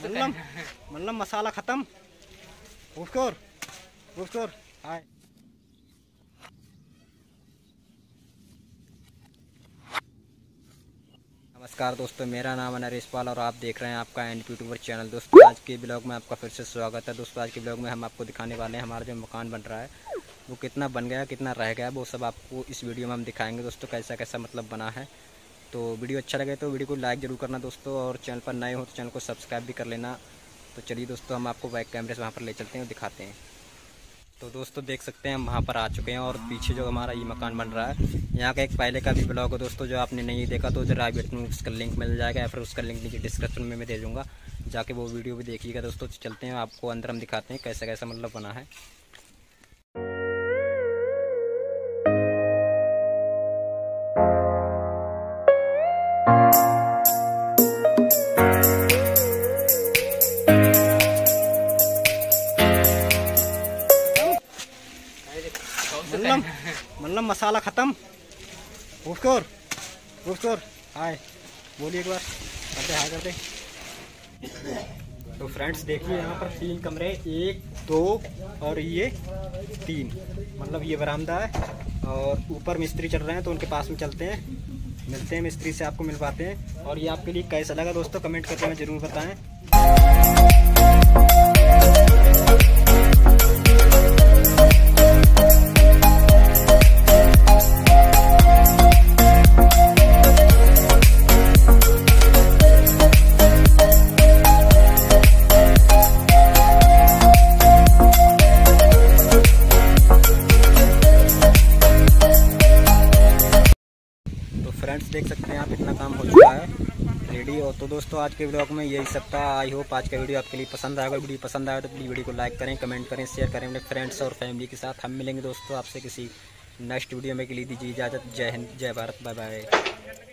मतलब मसाला खत्म। उसको हाय नमस्कार दोस्तों, मेरा नाम है नरेश पाल और आप देख रहे हैं आपका एंड यूट्यूबर चैनल। दोस्तों आज के ब्लॉग में आपका फिर से स्वागत है। दोस्तों आज के ब्लॉग में हम आपको दिखाने वाले हैं हमारा जो मकान बन रहा है वो कितना बन गया, कितना रह गया, वो सब आपको इस वीडियो में हम दिखाएंगे दोस्तों, कैसा कैसा मतलब बना है। तो वीडियो अच्छा लगे तो वीडियो को लाइक ज़रूर करना दोस्तों, और चैनल पर नए हो तो चैनल को सब्सक्राइब भी कर लेना। तो चलिए दोस्तों हम आपको बैक कैमरे से वहाँ पर ले चलते हैं और दिखाते हैं। तो दोस्तों देख सकते हैं हम वहाँ पर आ चुके हैं और पीछे जो हमारा ये मकान बन रहा है, यहाँ का एक पहले का भी ब्लॉग है दोस्तों, जो आपने नहीं देखा तो जरा में उसका लिंक मिल जाएगा या फिर उसका लिंक नीचे डिस्क्रिप्शन में मैं दे दूँगा, जाके वो वीडियो भी देखिएगा दोस्तों। चलते हैं आपको अंदर हम दिखाते हैं कैसा कैसा मतलब बना है। मतलब मसाला खत्म। उसको हाय बोलिए एक बार, करते हाय करते। तो फ्रेंड्स देखिए यहाँ पर तीन कमरे, 1, 2 और ये 3, मतलब ये बरामदा है। और ऊपर मिस्त्री चल रहे हैं तो उनके पास में चलते हैं, मिलते हैं मिस्त्री से, आपको मिल पाते हैं। और ये आपके लिए कैसा लगा दोस्तों कमेंट करके हमें ज़रूर बताएँ। फ्रेंड्स देख सकते हैं आप इतना काम हो चुका है रेडी। और तो दोस्तों आज के ब्लॉग में यही सब था। आई होप आज का वीडियो आपके लिए पसंद आएगा। वीडियो पसंद आए तो प्लीज़ वीडियो को लाइक करें, कमेंट करें, शेयर करें अपने फ्रेंड्स और फैमिली के साथ। हम मिलेंगे दोस्तों आपसे किसी नेक्स्ट वीडियो में, के लिए दीजिए इजाज़त। जय हिंद, जय भारत, बाय बाय।